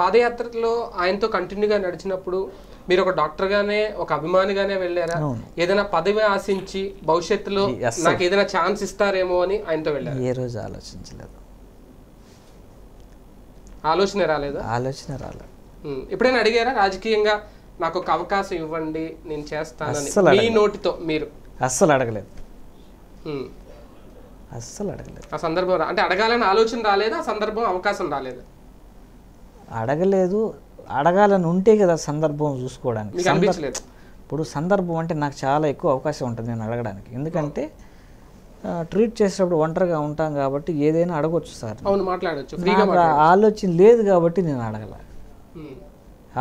పాదయాత్రలో ఆయనతో కంటిన్యూగా నడిచినప్పుడు మీరు ఒక డాక్టర్ గానే ఒక అభిమాని గానే వెళ్ళారా ఏదైనా పదవి ఆశించి భవిష్యత్తులో నాకు ఏదైనా ఛాన్స్ ఇస్తారేమో అని ఆయనతో వెళ్ళారా ఏ రోజు ఆలోచించలేదు ఆలోచన రాలేదా ఆలోచన రాలేదు ఎప్పుడైనా అడిగారా రాజకీయంగా నాకు ఒక అవకాశం ఇవ్వండి నేను చేస్తానని మీ నోటితో మీరు అస్సలు అడగలేదు అస్సలు అడగలేదు ఆ సందర్భం అంటే అడగాలని ఆలోచన రాలేదా సందర్భం అవకాశం రాలేదా అడగలేదు అడగాలని ఉంటే కదా సందర్భం చూసుకోవడానికి సందర్భం ఇప్పుడు సందర్భం అంటే నాకు చాలా ఎక్కువ అవకాశం ఉంటుంది నేను అడగడానికి ఎందుకంటే ట్రీట్ చేసేటప్పుడు ఒంటరిగా ఉంటాం కాబట్టి ఏదైనా అడగొచ్చు సార్ అవును మాట్లాడొచ్చు ఫ్రీగా మాట్లాడొచ్చు ఆలోచన లేదు కాబట్టి నేను అడగలా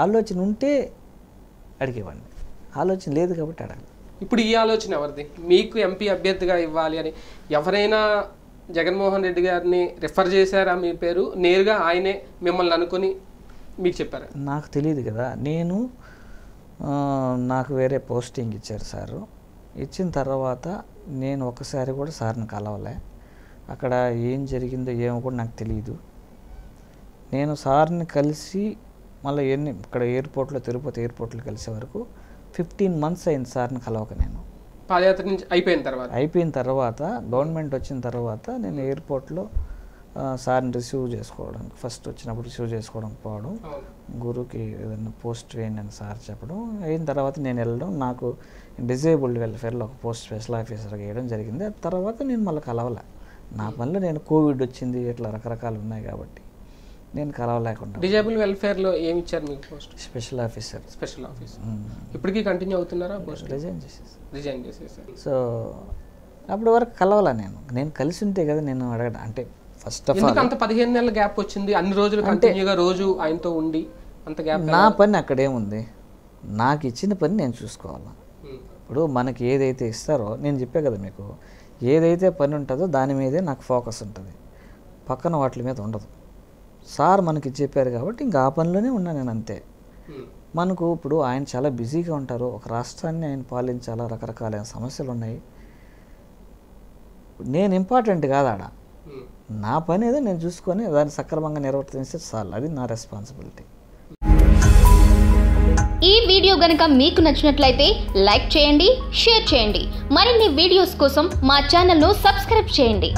ఆలోచన ఉంటే అడిగేవాడిని ఆలోచన లేదు కాబట్టి అడగలా ఇప్పుడు ఈ ఆలోచన ఎవరిది మీకు ఎంపీ అభ్యర్థిగా ఇవ్వాలి అని ఎవరైనా జగన్మోహన్ రెడ్డి గారిని రిఫర్ చేశారా మీ పేరు నేరుగా ఆయనే మిమ్మల్ని అనుకుని మీకు చెప్పారా నాకు తెలియదు కదా నేను నాకు వేరే పోస్టింగ్ ఇచ్చారు సారు ఇచ్చిన తర్వాత నేను ఒకసారి కూడా సార్ని కలవలే అక్కడ ఏం జరిగిందో ఏమో కూడా నాకు తెలియదు నేను సార్ని కలిసి మళ్ళీ ఎన్ని ఇక్కడ ఎయిర్పోర్ట్లో తిరుపతి ఎయిర్పోర్ట్లో కలిసే వరకు 15 months అయింది సార్ని కలవక నేను పాదయాత్ర నుంచి అయిపోయిన తర్వాత గవర్నమెంట్ వచ్చిన తర్వాత నేను ఎయిర్పోర్ట్లో సార్ని రిసీవ్ చేసుకోవడానికి ఫస్ట్ వచ్చినప్పుడు రిసీవ్ చేసుకోవడానికి పోవడం గురుకి ఏదైనా పోస్ట్ వేయండి అని సార్ చెప్పడం అయిన తర్వాత నేను వెళ్ళడం నాకు డిజేబుల్డ్ వెల్ఫేర్లో ఒక పోస్ట్ స్పెషల్ ఆఫీసర్గా వేయడం జరిగింది ఆ తర్వాత నేను మళ్ళీ కలవలే నా పనిలో నేను కోవిడ్ వచ్చింది ఇట్లా రకరకాలు ఉన్నాయి కాబట్టి నేను కలవలేకుండా డిజేబుల్ వెల్ఫేర్లో ఏమి ఇచ్చారు మీకు పోస్ట్ స్పెషల్ ఆఫీసర్ ఇప్పటికీ కంటిన్యూ అవుతున్నారా పోస్ట్ రిజైన్ చేసేసారు సో అప్పటి వరకు కలవలా నేను కలిసి ఉంటే కదా నేను అడగడం అంటే ఫస్ట్ ఆఫ్ ఆల్ అంత 15 నెలల గ్యాప్ వచ్చింది అన్ని రోజులు కంటిన్యూగా రోజు ఆయనతో ఉండి అంత గ్యాప్ నా పని అక్కడేముంది నాకు ఇచ్చిన పని నేను చూసుకోవాలి ఇప్పుడు మనకి ఏదైతే ఇస్తారో నేను చెప్పే కదా మీకు ఏదైతే పని ఉంటుందో దాని మీదే నాకు ఫోకస్ ఉంటుంది పక్కన వాటి మీద ఉండదు సార్ మనకి చెప్పారు కాబట్టి ఇంకా ఆ పనిలోనే ఉన్నాను నేను అంతే మనకు ఇప్పుడు ఆయన చాలా బిజీగా ఉంటారు ఒక రాష్ట్రాన్ని ఆయన పాలించాలా రకరకాలైన సమస్యలు ఉన్నాయి నేను ఇంపార్టెంట్ కాదు ఆడ నా పని ఏదో నేను చూసుకొని దాన్ని సక్రమంగా నిర్వర్తించే చాలు అది నా రెస్పాన్సిబిలిటీ ఈ వీడియో గనుక మీకు నచ్చినట్లయితే లైక్ చేయండి షేర్ చేయండి మరిన్ని వీడియోస్ కోసం మా ఛానల్ను సబ్స్క్రైబ్ చేయండి